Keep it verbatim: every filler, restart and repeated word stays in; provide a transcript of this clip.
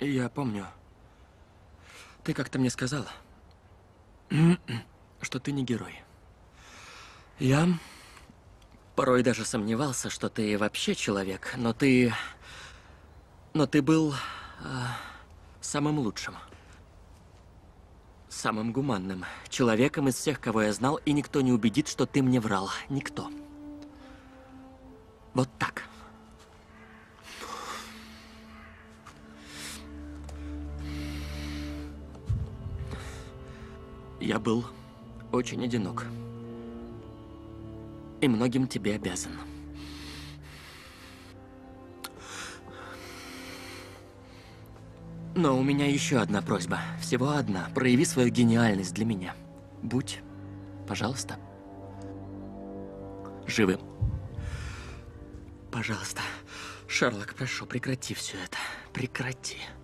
Я помню. Ты как-то мне сказала, что ты не герой. Я порой даже сомневался, что ты вообще человек, но ты... Но ты был э, самым лучшим, самым гуманным человеком из всех, кого я знал, и никто не убедит, что ты мне врал. Никто. Вот так. Я был очень одинок. И многим тебе обязан. Но у меня еще одна просьба. Всего одна. Прояви свою гениальность для меня. Будь, пожалуйста, живым. Пожалуйста. Шерлок, прошу, прекрати все это. Прекрати.